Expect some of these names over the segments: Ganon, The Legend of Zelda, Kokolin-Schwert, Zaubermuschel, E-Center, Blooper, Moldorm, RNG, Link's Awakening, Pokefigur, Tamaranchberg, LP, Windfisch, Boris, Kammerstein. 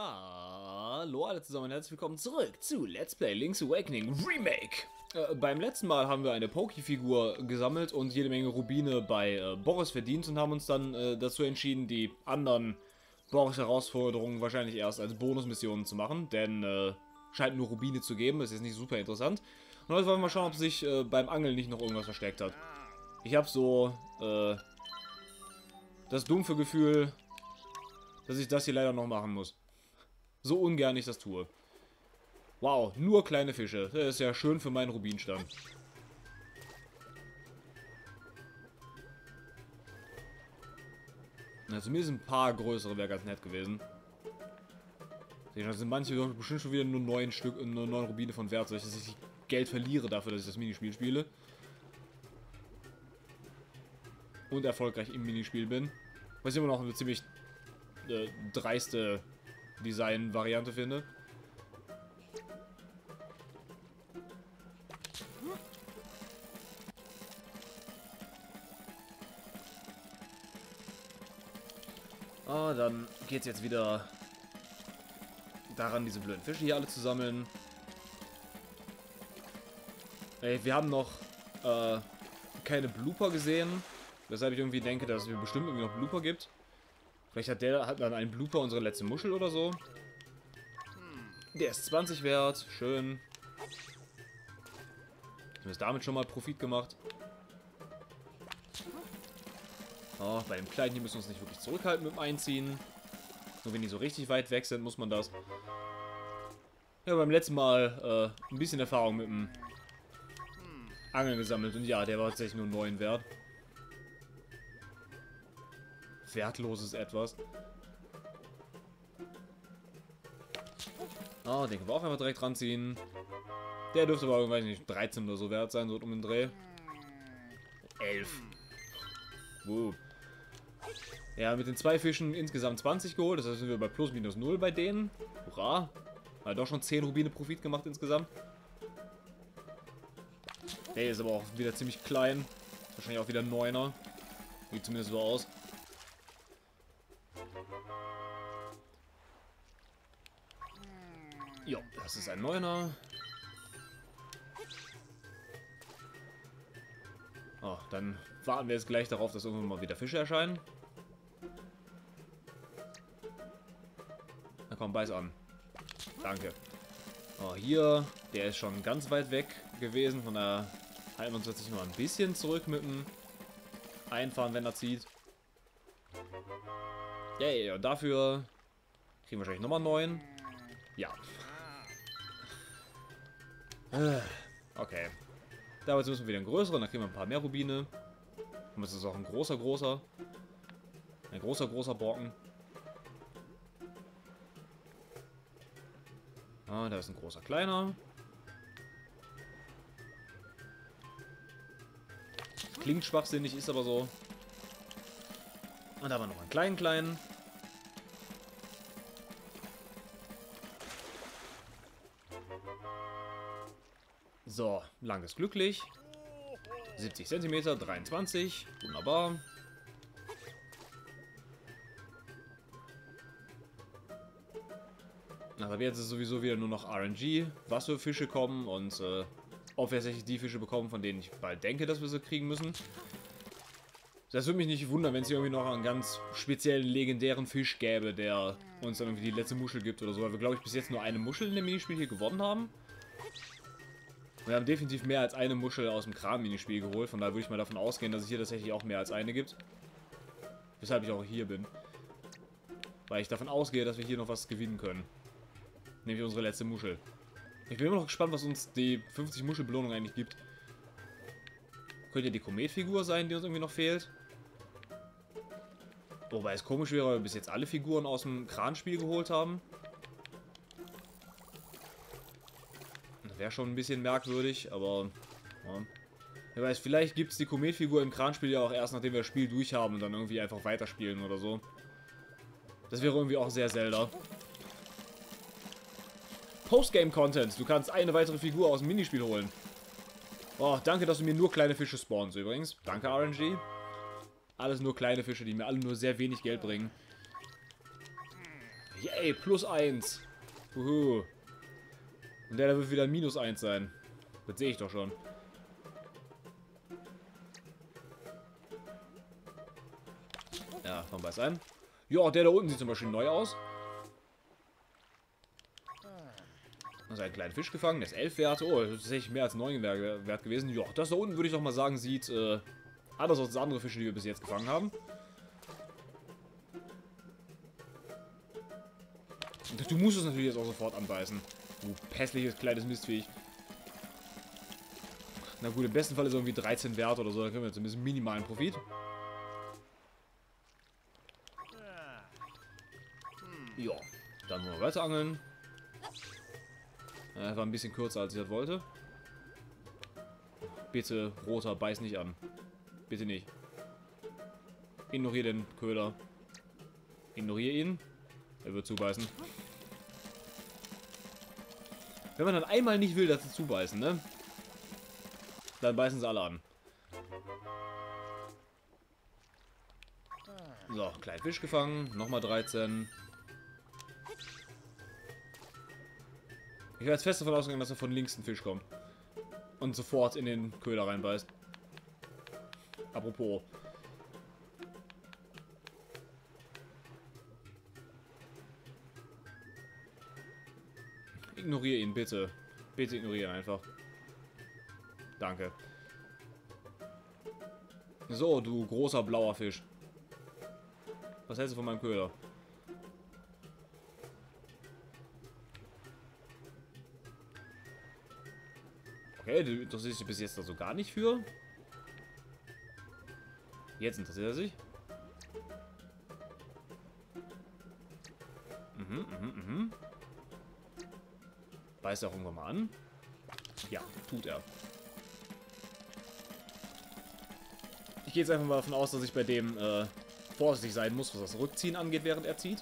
Hallo alle zusammen, herzlich willkommen zurück zu Let's Play Link's Awakening Remake. Beim letzten Mal haben wir eine Pokefigur gesammelt und jede Menge Rubine bei Boris verdient und haben uns dann dazu entschieden, die anderen Boris-Herausforderungen wahrscheinlich erst als Bonusmissionen zu machen, denn scheint nur Rubine zu geben, ist jetzt nicht super interessant. Und heute wollen wir mal schauen, ob sich beim Angeln nicht noch irgendwas versteckt hat. Ich habe so das dumpfe Gefühl, dass ich das hier leider noch machen muss. So ungern ich das tue. Wow, nur kleine Fische. Das ist ja schön für meinen Rubinstamm. Na, zumindest ein paar größere wäre ganz nett gewesen. Da sind manche bestimmt schon wieder nur 9 Rubine von Wert, sodass ich Geld verliere dafür, dass ich das Minispiel spiele. Und erfolgreich im Minispiel bin. Was ich immer noch eine ziemlich dreiste Design-Variante finde. Ah, dann geht's jetzt wieder daran, diese blöden Fische hier alle zu sammeln. Ey, wir haben noch keine Blooper gesehen, weshalb ich irgendwie denke, dass es bestimmt irgendwie noch Blooper gibt. Vielleicht hat dann ein Blooper unsere letzte Muschel oder so. Der ist 20 wert, schön. Ich habe damit schon mal Profit gemacht. Oh, bei dem Kleinen hier müssen wir uns nicht wirklich zurückhalten mit dem Einziehen. Nur wenn die so richtig weit weg sind, muss man das. Ja, beim letzten Mal ein bisschen Erfahrung mit dem Angeln gesammelt. Und ja, der war tatsächlich nur 9 wert. Wertloses etwas. Oh, den können wir auch einfach direkt ranziehen. Der dürfte aber irgendwie nicht 13 oder so wert sein, so um den Dreh. 11. Wow. Ja, mit den 2 Fischen insgesamt 20 geholt. Das heißt, sind wir bei plus minus 0 bei denen. Hurra. Hat doch schon 10 Rubine Profit gemacht insgesamt. Der ist aber auch wieder ziemlich klein. Wahrscheinlich auch wieder 9er. Sieht zumindest so aus. Jo, das ist ein 9er. Oh, dann warten wir jetzt gleich darauf, dass irgendwann mal wieder Fische erscheinen. Na komm, beiß an. Danke. Oh, hier, der ist schon ganz weit weg gewesen. Von daher halten wir uns jetzt mal ein bisschen zurück mit dem Einfahren, wenn er zieht. Yay, und dafür kriegen wir wahrscheinlich nochmal 9. Ja. Okay. Damals müssen wir wieder einen größeren, dann kriegen wir ein paar mehr Rubine. Und das ist auch ein großer. Ein großer Brocken. Ah, da ist ein kleiner. Klingt schwachsinnig, ist aber so. Und da haben wir noch einen kleinen. So, lang ist glücklich. 70 cm, 23. Wunderbar. Aber jetzt ist sowieso wieder nur noch RNG, was für Fische kommen und ob wir tatsächlich die Fische bekommen, von denen ich bald denke, dass wir sie kriegen müssen. Das würde mich nicht wundern, wenn es hier irgendwie noch einen ganz speziellen, legendären Fisch gäbe, der uns dann irgendwie die letzte Muschel gibt oder so, weil wir, glaube ich, bis jetzt nur eine Muschel in dem Minispiel hier gewonnen haben. Wir haben definitiv mehr als eine Muschel aus dem Kram-Minispiel geholt. Von daher würde ich mal davon ausgehen, dass es hier tatsächlich auch mehr als eine gibt. Weshalb ich auch hier bin. Weil ich davon ausgehe, dass wir hier noch was gewinnen können. Nämlich unsere letzte Muschel. Ich bin immer noch gespannt, was uns die 50 Muschelbelohnung eigentlich gibt. Könnte ja die Kometfigur sein, die uns irgendwie noch fehlt. Wobei es komisch wäre, weil wir bis jetzt alle Figuren aus dem Kranspiel geholt haben. Wäre schon ein bisschen merkwürdig, aber ja. Wer weiß, vielleicht gibt es die Kometfigur im Kranspiel ja auch erst, nachdem wir das Spiel durch haben und dann irgendwie einfach weiterspielen oder so. Das wäre irgendwie auch sehr Zelda. Postgame-Content. Du kannst eine weitere Figur aus dem Minispiel holen. Oh, danke, dass du mir nur kleine Fische spawnst übrigens. Danke, RNG. Alles nur kleine Fische, die mir alle nur sehr wenig Geld bringen. Yay, +1. Uhu. Und der wird wieder -1 sein. Das sehe ich doch schon. Ja, noch was an. Ja, der da unten sieht zum Beispiel neu aus. Da ist ein kleiner Fisch gefangen, der ist 11 wert. Oh, das ist tatsächlich mehr als 9 wert gewesen. Ja, das da unten würde ich doch mal sagen, sieht anders aus als andere Fische, die wir bis jetzt gefangen haben. Du musst es natürlich jetzt auch sofort anbeißen. Du hässliches, kleines Mistviech. Na gut, im besten Fall ist irgendwie 13 wert oder so. Dann können wir zumindest minimalen Profit. Ja, dann wollen wir weiter angeln. War ein bisschen kürzer, als ich das wollte. Bitte, Roter, beiß nicht an. Bitte nicht. Ignoriere den Köder. Ignoriere ihn. Er wird zubeißen. Wenn man dann einmal nicht will, dass sie zubeißen, ne? Dann beißen sie alle an. So, kleinen Fisch gefangen. Nochmal 13. Ich war jetzt fest davon ausgegangen, dass er von links ein Fisch kommt. Und sofort in den Köder reinbeißt. Apropos. Ignoriere ihn, bitte. Bitte ignorieren einfach. Danke. So, du großer blauer Fisch. Was hältst du von meinem Köder? Okay, du interessierst dich bis jetzt also gar nicht für. Jetzt interessiert er sich. Beißt er auch irgendwann mal an? Ja, tut er. Ich gehe jetzt einfach mal davon aus, dass ich bei dem vorsichtig sein muss, was das Rückziehen angeht, während er zieht.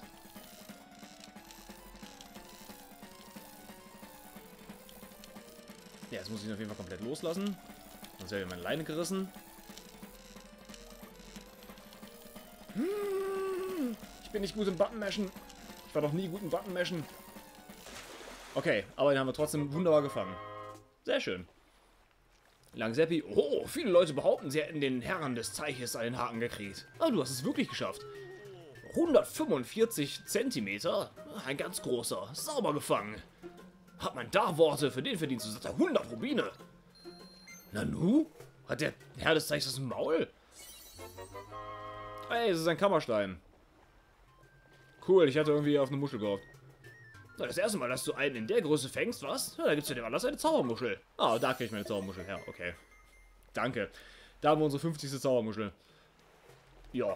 Ja, jetzt muss ich ihn auf jeden Fall komplett loslassen. Sonst wäre mir meine Leine gerissen. Ich bin nicht gut im Buttonmashen. Ich war doch nie gut im Buttonmashen. Okay, aber den haben wir trotzdem wunderbar gefangen. Sehr schön. Langseppi. Oh, viele Leute behaupten, sie hätten den Herren des Teiches einen Haken gekriegt. Ah, du hast es wirklich geschafft. 145 Zentimeter? Ein ganz großer. Sauber gefangen. Hat man da Worte, für den verdienst du satte 100 Rubine. Nanu? Hat der Herr des Teiches das Maul? Ey, es ist ein Kammerstein. Cool, ich hatte irgendwie auf eine Muschel gehofft. Na, das erste Mal, dass du einen in der Größe fängst, was? Ja, da gibt's ja dem anders eine Zaubermuschel. Ah, da krieg ich meine Zaubermuschel her, okay. Danke. Da haben wir unsere 50. Zaubermuschel. Ja.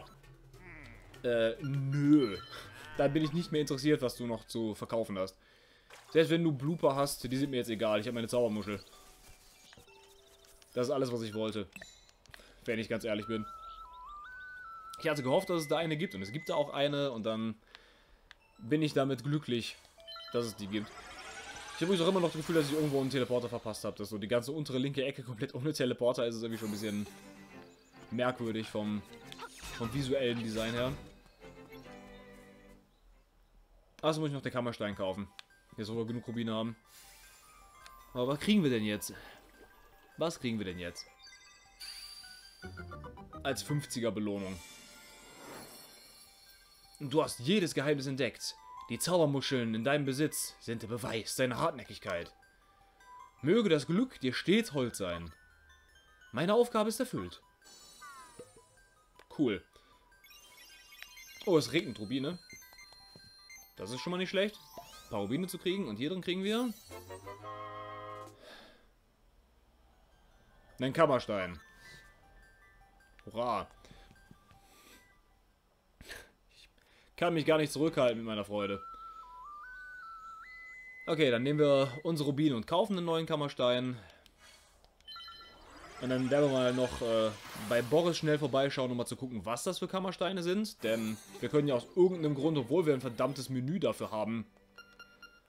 Nö. Da bin ich nicht mehr interessiert, was du noch zu verkaufen hast. Selbst wenn du Blooper hast, die sind mir jetzt egal. Ich habe meine Zaubermuschel. Das ist alles, was ich wollte. Wenn ich ganz ehrlich bin. Ich hatte gehofft, dass es da eine gibt. Und es gibt da auch eine. Und dann bin ich damit glücklich, dass es die gibt. Ich habe übrigens auch immer noch das Gefühl, dass ich irgendwo einen Teleporter verpasst habe. Dass so die ganze untere linke Ecke komplett ohne Teleporter ist, ist irgendwie schon ein bisschen merkwürdig vom visuellen Design her. Also muss ich noch den Kammerstein kaufen. Jetzt wollen wir genug Rubine haben. Aber was kriegen wir denn jetzt? Was kriegen wir denn jetzt? Als 50er Belohnung. Du hast jedes Geheimnis entdeckt. Die Zaubermuscheln in deinem Besitz sind der Beweis deiner Hartnäckigkeit. Möge das Glück dir stets hold sein. Meine Aufgabe ist erfüllt. Cool. Oh, es regnet Rubine. Das ist schon mal nicht schlecht. Ein paar Rubine zu kriegen. Und hier drin kriegen wir einen Kammerstein. Hurra. Ich kann mich gar nicht zurückhalten mit meiner Freude. Okay, dann nehmen wir unsere Rubine und kaufen einen neuen Kammerstein. Und dann werden wir mal noch bei Boris schnell vorbeischauen, um mal zu gucken, was das für Kammersteine sind. Denn wir können ja aus irgendeinem Grund, obwohl wir ein verdammtes Menü dafür haben,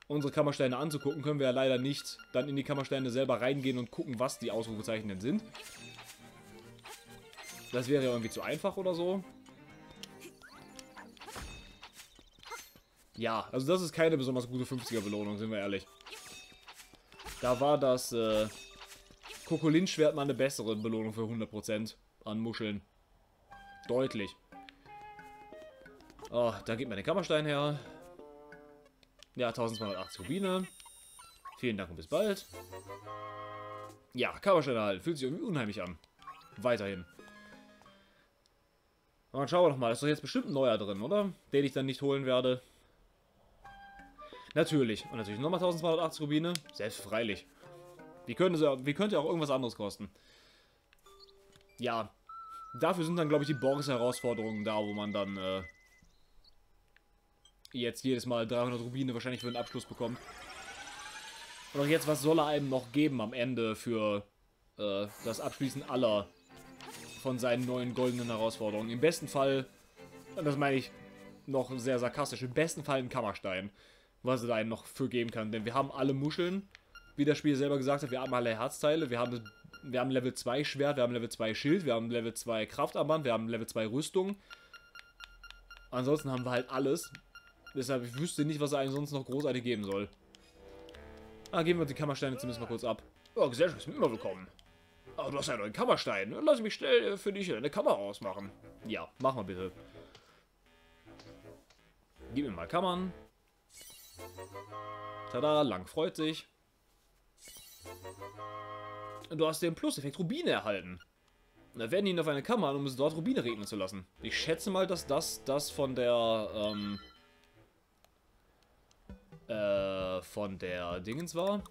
unsere Kammersteine anzugucken, können wir ja leider nicht dann in die Kammersteine selber reingehen und gucken, was die Ausrufezeichen denn sind. Das wäre ja irgendwie zu einfach oder so. Ja, also das ist keine besonders gute 50er-Belohnung, sind wir ehrlich. Da war das Kokolin-Schwert mal eine bessere Belohnung für 100% an Muscheln. Deutlich. Oh, da geht mir den Kammerstein her. Ja, 1280 Rubine. Vielen Dank und bis bald. Ja, Kammerstein erhalten. Fühlt sich irgendwie unheimlich an. Weiterhin. Und dann schauen wir doch mal. Da ist doch jetzt bestimmt ein neuer drin, oder? Den ich dann nicht holen werde. Natürlich. Und natürlich nochmal 1280 Rubine. Selbstverständlich. Wie könnte auch irgendwas anderes kosten. Ja. Dafür sind dann, glaube ich, die Boris-Herausforderungen da, wo man dann jetzt jedes Mal 300 Rubine wahrscheinlich für den Abschluss bekommt. Und auch jetzt, was soll er einem noch geben am Ende für das Abschließen aller von seinen neuen goldenen Herausforderungen? Im besten Fall, und das meine ich noch sehr sarkastisch, im besten Fall einen Kammerstein, was er da einem noch für geben kann. Denn wir haben alle Muscheln, wie das Spiel selber gesagt hat, wir haben alle Herzteile, wir haben Level 2 Schwert, wir haben Level 2 Schild, wir haben Level 2 Kraftarmband, wir haben Level 2 Rüstung. Ansonsten haben wir halt alles. Deshalb, ich wüsste nicht, was er einem sonst noch großartig geben soll. Ah, geben wir die Kammersteine zumindest mal kurz ab. Ja, Gesellschaft ist immer willkommen. Aber du hast ja noch einen Kammerstein. Lass mich schnell für dich eine Kammer ausmachen. Ja, mach mal bitte. Gib mir mal Kammern. Tada, Lang freut sich. Du hast den Plus-Effekt Rubine erhalten. Da werden ihn auf eine Kammer an, um es dort Rubine regnen zu lassen. Ich schätze mal, dass das von der Dingens war.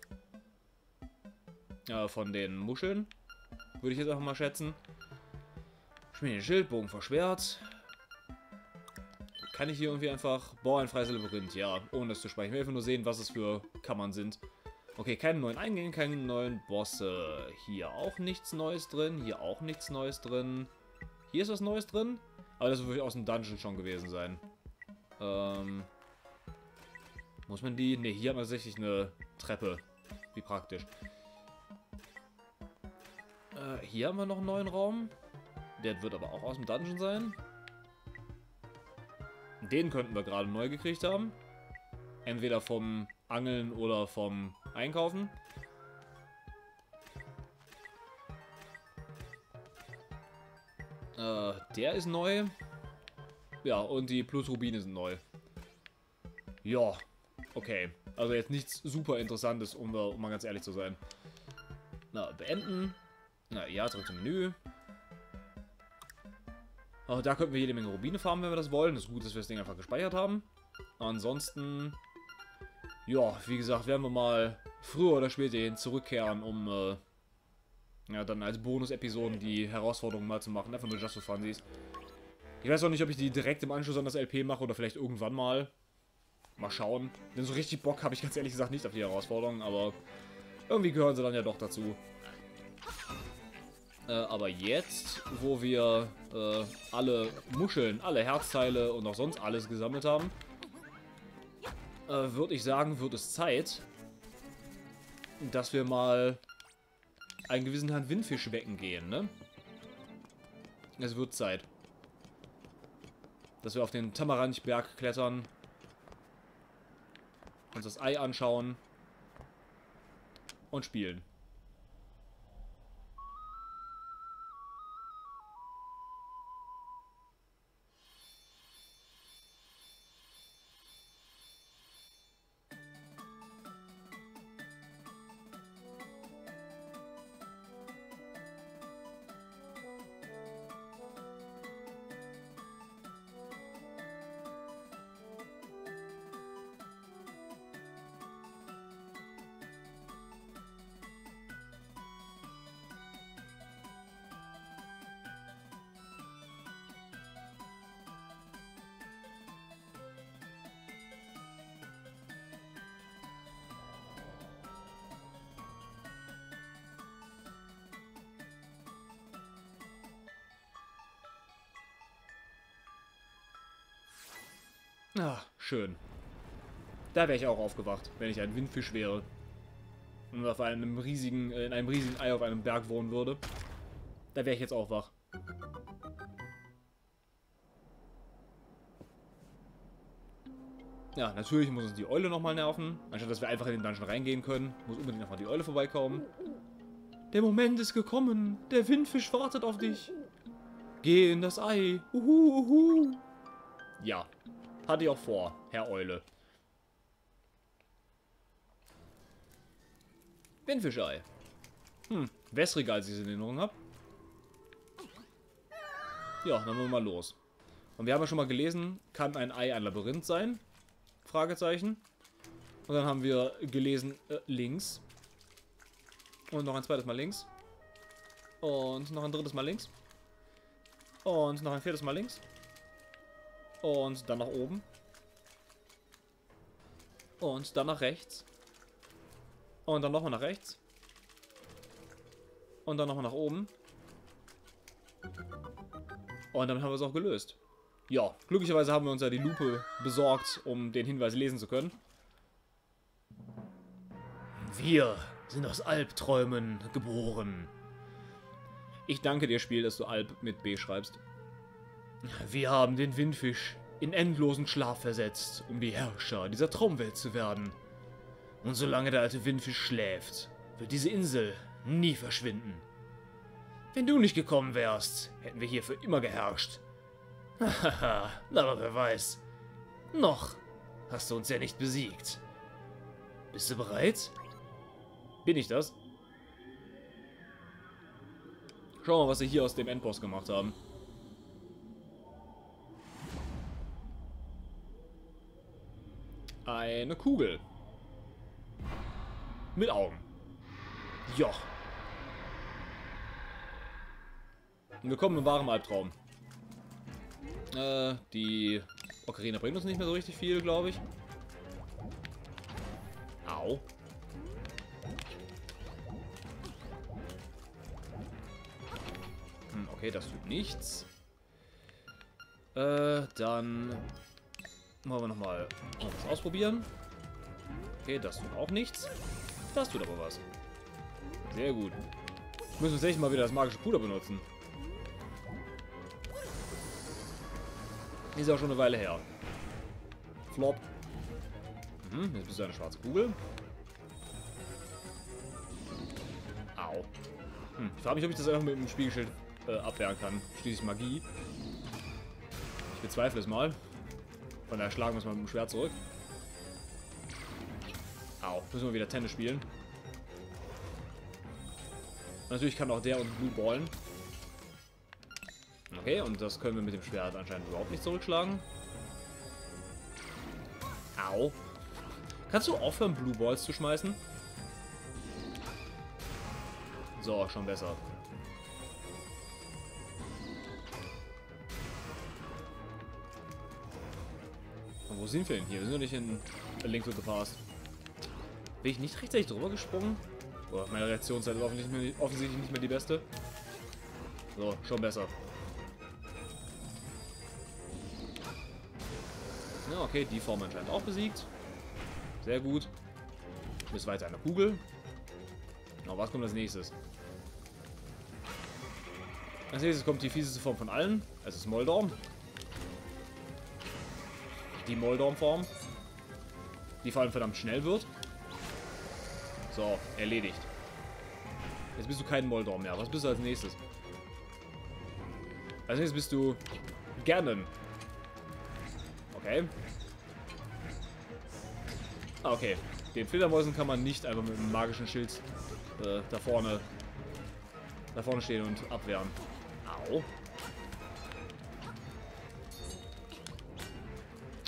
Von den Muscheln. Würde ich jetzt einfach mal schätzen. Schmiede den Schildbogen verschwert. Kann ich hier irgendwie einfach... Boah, ein freies Labyrinth. Ja, ohne es zu speichern. Ich will einfach nur sehen, was es für Kammern sind. Okay, keine neuen Eingänge, keine neuen Bosse. Hier auch nichts Neues drin. Hier auch nichts Neues drin. Hier ist was Neues drin. Aber das würde aus dem Dungeon schon gewesen sein. Muss man die... Ne, hier hat man tatsächlich eine Treppe. Wie praktisch. Hier haben wir noch einen neuen Raum. Der wird aber auch aus dem Dungeon sein. Den könnten wir gerade neu gekriegt haben. Entweder vom Angeln oder vom Einkaufen. Der ist neu. Ja, und die Plus-Rubine sind neu. Ja, okay. Also jetzt nichts super Interessantes, um mal ganz ehrlich zu sein. Na, beenden. Na ja, zurück zum Menü. Auch da könnten wir jede Menge Rubine farmen, wenn wir das wollen. Das ist gut, dass wir das Ding einfach gespeichert haben. Ansonsten, ja, wie gesagt, werden wir mal früher oder später hin zurückkehren, um ja, dann als Bonus-Episoden die Herausforderung mal zu machen. Einfach nur Just for Funsies. Ich weiß auch nicht, ob ich die direkt im Anschluss an das LP mache oder vielleicht irgendwann mal. Mal schauen. Denn so richtig Bock habe ich ganz ehrlich gesagt nicht auf die Herausforderung, aber irgendwie gehören sie dann ja doch dazu. Aber jetzt, wo wir alle Muscheln, alle Herzteile und auch sonst alles gesammelt haben, würde ich sagen, wird es Zeit, dass wir mal einen gewissen Herrn Windfisch wecken gehen, ne? Es wird Zeit, dass wir auf den Tamaranchberg klettern, uns das Ei anschauen und spielen. Ah, schön. Da wäre ich auch aufgewacht, wenn ich ein Windfisch wäre. Und auf einem riesigen, in einem riesigen Ei auf einem Berg wohnen würde. Da wäre ich jetzt auch wach. Ja, natürlich muss uns die Eule nochmal nerven. Anstatt dass wir einfach in den Dungeon reingehen können, muss unbedingt nochmal die Eule vorbeikommen. Der Moment ist gekommen. Der Windfisch wartet auf dich. Geh in das Ei. Uhu, uhu. Ja, hatte ich auch vor, Herr Eule. Windfischei. Hm, wässriger, als ich es in Erinnerung habe. Ja, dann wollen wir mal los. Und wir haben ja schon mal gelesen, kann ein Ei ein Labyrinth sein? Fragezeichen. Und dann haben wir gelesen, links. Und noch ein zweites Mal links. Und noch ein drittes Mal links. Und noch ein viertes Mal links. Und dann nach oben. Und dann nach rechts. Und dann nochmal nach rechts. Und dann nochmal nach oben. Und damit haben wir es auch gelöst. Ja, glücklicherweise haben wir uns ja die Lupe besorgt, um den Hinweis lesen zu können. Wir sind aus Albträumen geboren. Ich danke dir, Spiel, dass du Alb mit B schreibst. Wir haben den Windfisch in endlosen Schlaf versetzt, um die Herrscher dieser Traumwelt zu werden. Und solange der alte Windfisch schläft, wird diese Insel nie verschwinden. Wenn du nicht gekommen wärst, hätten wir hier für immer geherrscht. Hahaha, aber wer weiß. Noch hast du uns ja nicht besiegt. Bist du bereit? Bin ich das? Schau mal, was sie hier aus dem Endboss gemacht haben. Eine Kugel. Mit Augen. Joch. Willkommen im wahren Albtraum. Die Ocarina bringt uns nicht mehr so richtig viel, glaube ich. Au. Hm, okay, das tut nichts. Dann wollen wir nochmal was ausprobieren. Okay, das tut auch nichts. Das tut aber was. Sehr gut. Wir müssen tatsächlich mal wieder das magische Puder benutzen. Ist auch schon eine Weile her. Flop. Hm, jetzt bist du eine schwarze Kugel. Au. Hm, ich frage mich, ob ich das einfach mit dem Spiegelschild abwehren kann. Schließlich Magie. Ich bezweifle es mal. Von daher schlagen wir es mal mit dem Schwert zurück. Au. Müssen wir wieder Tennis spielen. Natürlich kann auch der uns Blue ballen. Okay, und das können wir mit dem Schwert anscheinend überhaupt nicht zurückschlagen. Au. Kannst du aufhören, Blue Balls zu schmeißen? So, schon besser. Und wo sind wir denn hier? Wir sind ja nicht in Link to the Past. Bin ich nicht rechtzeitig drüber gesprungen? Boah, meine Reaktionszeit war offensichtlich nicht mehr die beste. So, schon besser. Ja, okay, die Form anscheinend auch besiegt. Sehr gut. Bis weiter eine Kugel. Na, was kommt als nächstes? Als nächstes kommt die fieseste Form von allen. Es ist Moldorm. Die Moldorm-Form. Die vor allem verdammt schnell wird. So, erledigt. Jetzt bist du kein Moldorm mehr. Was bist du als nächstes? Als nächstes bist du Ganon. Okay. Ah, okay. Den Fledermäusen kann man nicht einfach mit einem magischen Schild da vorne stehen und abwehren. Au.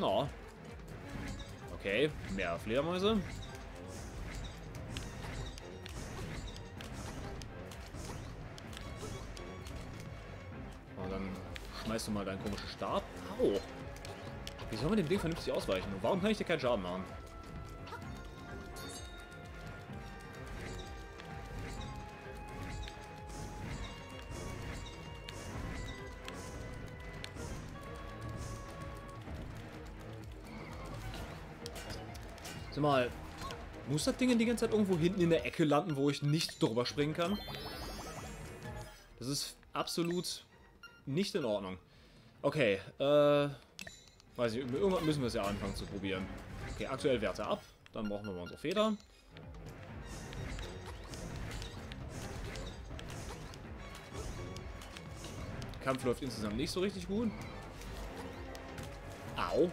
Oh. Okay, mehr Fledermäuse. Und dann schmeißt du mal deinen komischen Stab. Au. Wie soll man dem Ding vernünftig ausweichen? Und warum kann ich dir keinen Schaden machen? Sag mal, muss das Ding die ganze Zeit irgendwo hinten in der Ecke landen, wo ich nicht drüber springen kann? Das ist absolut nicht in Ordnung. Okay, Weiß nicht, irgendwann müssen wir es ja anfangen zu probieren. Okay, aktuell Werte ab. Dann brauchen wir mal unsere Feder. Der Kampf läuft insgesamt nicht so richtig gut. Au.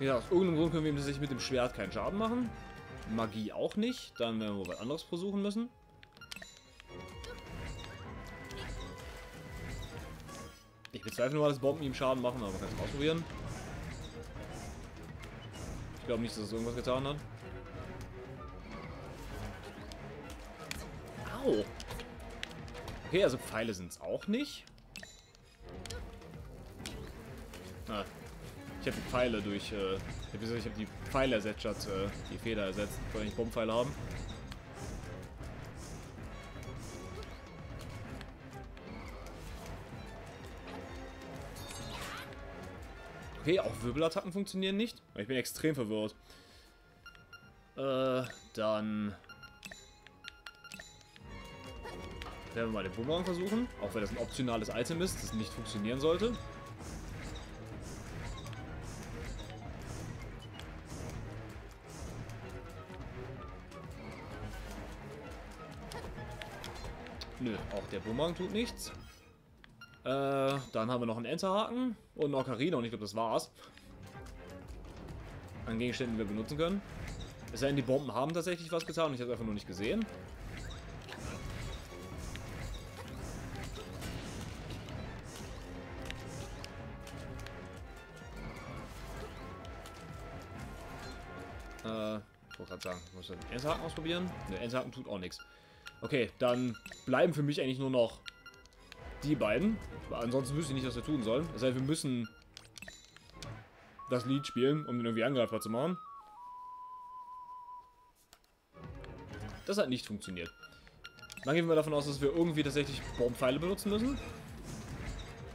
Ja, aus irgendeinem Grund können wir ihm tatsächlich mit dem Schwert keinen Schaden machen. Magie auch nicht. Dann werden wir was anderes versuchen müssen. Ich bezweifle nur, dass Bomben ihm Schaden machen, aber man kann es ausprobieren. Ich glaube nicht, dass es irgendwas getan hat. Au. Okay, also Pfeile sind es auch nicht. Ah. Ich habe die Pfeile durch. Ich habe die Pfeile ersetzt, statt die Feder ersetzt. Ich wollte nicht Bombenpfeile haben. Okay, auch Wirbelattacken funktionieren nicht. Ich bin extrem verwirrt. Dann werden wir mal den Boomerang versuchen. Auch wenn das ein optionales Item ist, das nicht funktionieren sollte. Nö, auch der Boomerang tut nichts. Dann haben wir noch einen Enterhaken und eine Ocarina und ich glaube, das war's. An Gegenständen, die wir benutzen können. Es sei denn, die Bomben haben tatsächlich was getan und ich habe es einfach nur nicht gesehen. Ich wollte gerade sagen, ich muss den Enterhaken ausprobieren. Der Enterhaken tut auch nichts. Okay, dann bleiben für mich eigentlich nur noch die beiden. Ansonsten wüsste ich nicht, was wir tun sollen. Das heißt, wir müssen das Lied spielen, um den irgendwie angreifbar zu machen. Das hat nicht funktioniert. Dann gehen wir davon aus, dass wir irgendwie tatsächlich Bombenpfeile benutzen müssen.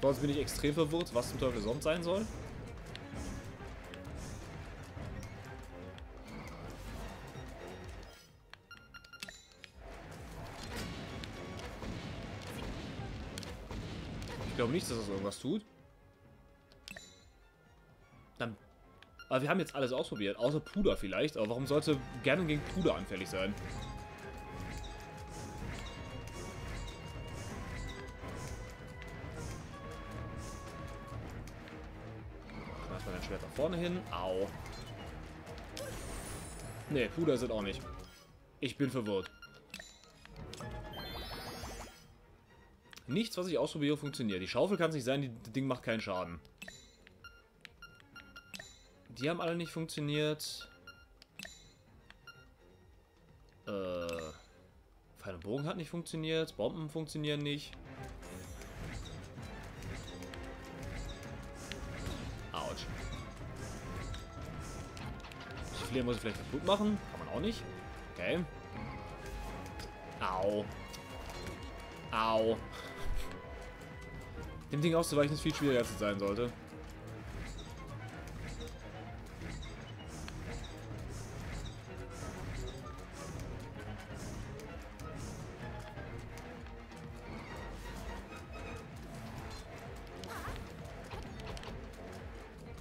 Sonst bin ich extrem verwirrt, was zum Teufel sonst sein soll. Ich glaube nicht, dass das irgendwas tut. Dann. Aber wir haben jetzt alles ausprobiert, außer Puder vielleicht. Aber warum sollte Ganon gegen Puder anfällig sein? Schmeiß mal dein Schwert nach vorne hin. Au. Ne, Puder sind auch nicht. Ich bin verwirrt. Nichts, was ich ausprobiere, funktioniert. Die Schaufel kann es nicht sein, das Ding macht keinen Schaden. Die haben alle nicht funktioniert. Pfeil und Bogen hat nicht funktioniert. Bomben funktionieren nicht. Autsch. Ich verliere, muss ich vielleicht kaputt machen. Kann man auch nicht. Okay. Au. Au. Dem Ding auszuweichen ist viel schwieriger, als es sein sollte.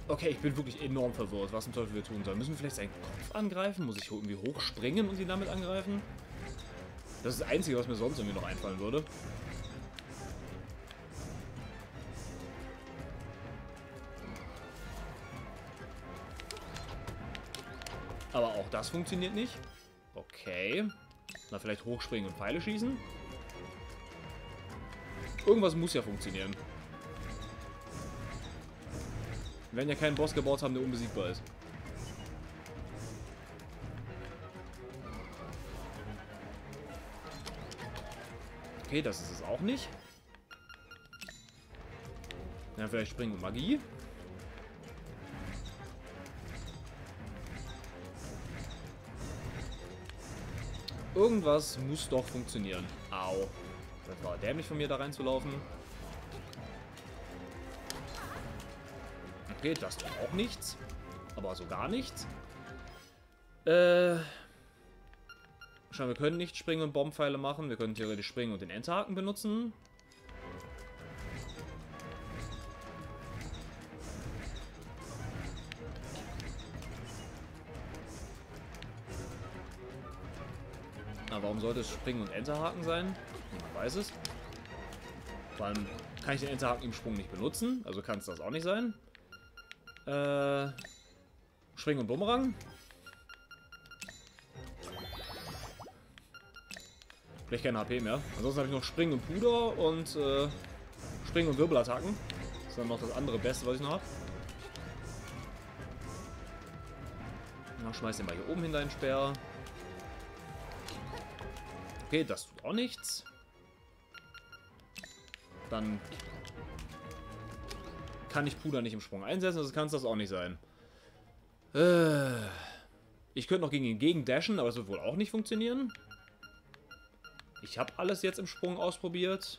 Okay, ich bin wirklich enorm verwirrt, was zum Teufel wir tun sollen. Müssen wir vielleicht seinen Kopf angreifen? Muss ich irgendwie hochspringen und ihn damit angreifen? Das ist das Einzige, was mir sonst irgendwie noch einfallen würde. Aber auch das funktioniert nicht. Okay. Na, vielleicht hochspringen und Pfeile schießen. Irgendwas muss ja funktionieren. Wir werden ja keinen Boss gebaut haben, der unbesiegbar ist. Okay, das ist es auch nicht. Dann vielleicht springen und Magie. Irgendwas muss doch funktionieren. Au. Das war dämlich von mir, da reinzulaufen. Okay, das tut auch nichts. Aber so gar nichts. Schau, wir können nicht springen und Bombenpfeile machen. Wir können theoretisch springen und den Enterhaken benutzen. Na, warum sollte es Springen und Enterhaken sein? Man weiß es. Vor allem kann ich den Enterhaken im Sprung nicht benutzen. Also kann es das auch nicht sein. Springen und Bumerang. Vielleicht keine HP mehr. Ansonsten habe ich noch Springen und Puder und Springen und Wirbelattacken. Das ist dann noch das andere Beste, was ich noch habe. Schmeiß den mal hier oben hin, deinen Speer. Okay, das tut auch nichts. Dann kann ich Puder nicht im Sprung einsetzen, also kann es das auch nicht sein. Ich könnte noch gegen ihn gegendashen, aber das wird wohl auch nicht funktionieren. Ich habe alles jetzt im Sprung ausprobiert.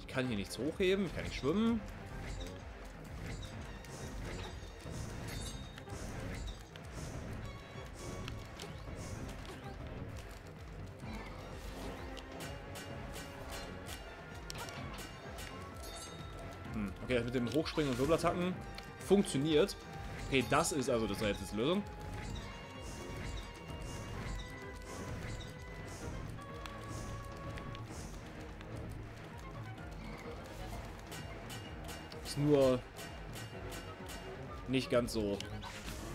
Ich kann hier nichts hochheben, ich kann nicht schwimmen. Okay, das mit dem Hochspringen und Wirbelattacken funktioniert. Okay, das ist also das jetzt die Lösung. Ist nur nicht ganz so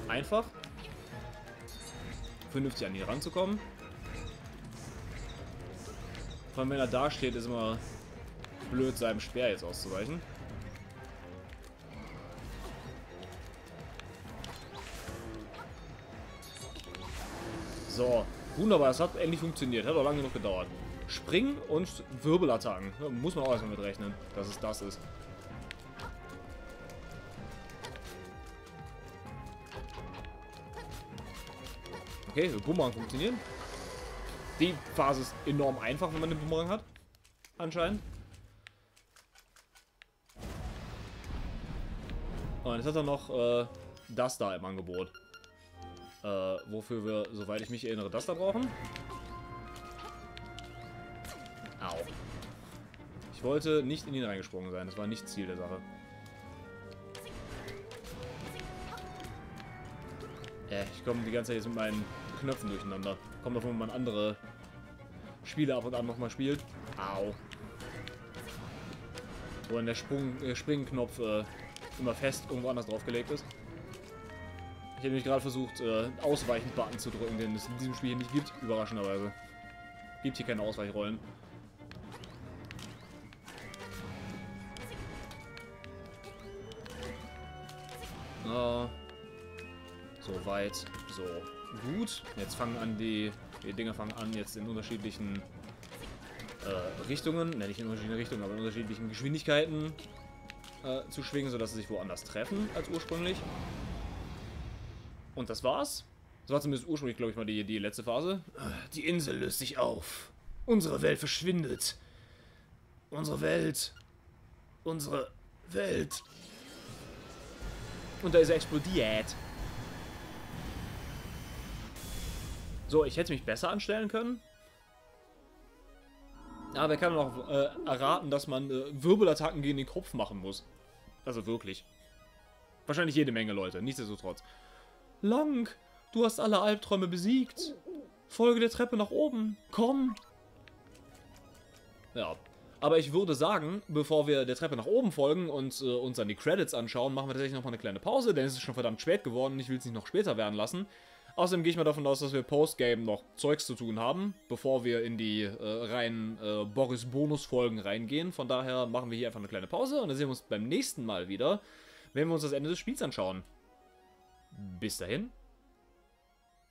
einfach, vernünftig an die ranzukommen. Vor allem, wenn er da steht, ist immer blöd, seinem Speer jetzt auszuweichen. So, wunderbar, es hat endlich funktioniert. Hat auch lange genug gedauert. Springen und Wirbelattacken. Da muss man auch erstmal mit rechnen, dass es das ist. Okay, Bumerang funktionieren. Die Phase ist enorm einfach, wenn man den Bumerang hat. Anscheinend. Und jetzt hat er noch das da im Angebot. Wofür wir, soweit ich mich erinnere, das da brauchen. Au. Ich wollte nicht in ihn reingesprungen sein. Das war nicht Ziel der Sache. Ich komme die ganze Zeit jetzt mit meinen Knöpfen durcheinander. Kommt davon, wenn man andere Spiele ab und an nochmal spielt. Au. Wo dann der Springknopf immer fest irgendwo anders draufgelegt ist. Ich habe nämlich gerade versucht, Ausweichen-Button zu drücken, den es in diesem Spiel hier nicht gibt, überraschenderweise. Gibt hier keine Ausweichrollen. So weit, so gut. Jetzt fangen an, die Dinger fangen an, jetzt in unterschiedlichen Richtungen, ne, nicht in unterschiedlichen Richtungen, aber in unterschiedlichen Geschwindigkeiten zu schwingen, sodass sie sich woanders treffen als ursprünglich. Und das war's. Das war zumindest ursprünglich, glaube ich, mal die letzte Phase. Die Insel löst sich auf. Unsere Welt verschwindet. Unsere Welt. Unsere Welt. Und da ist er explodiert. So, ich hätte mich besser anstellen können. Aber er kann auch erraten, dass man Wirbelattacken gegen den Kopf machen muss. Also wirklich. Wahrscheinlich jede Menge Leute, nichtsdestotrotz. Lang, du hast alle Albträume besiegt. Folge der Treppe nach oben. Komm. Ja, aber ich würde sagen, bevor wir der Treppe nach oben folgen und uns dann die Credits anschauen, machen wir tatsächlich nochmal eine kleine Pause, denn es ist schon verdammt spät geworden und ich will es nicht noch später werden lassen. Außerdem gehe ich mal davon aus, dass wir Postgame noch Zeugs zu tun haben, bevor wir in die reinen Boris-Bonus-Folgen reingehen. Von daher machen wir hier einfach eine kleine Pause und dann sehen wir uns beim nächsten Mal wieder, wenn wir uns das Ende des Spiels anschauen. Bis dahin.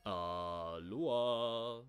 Aloha.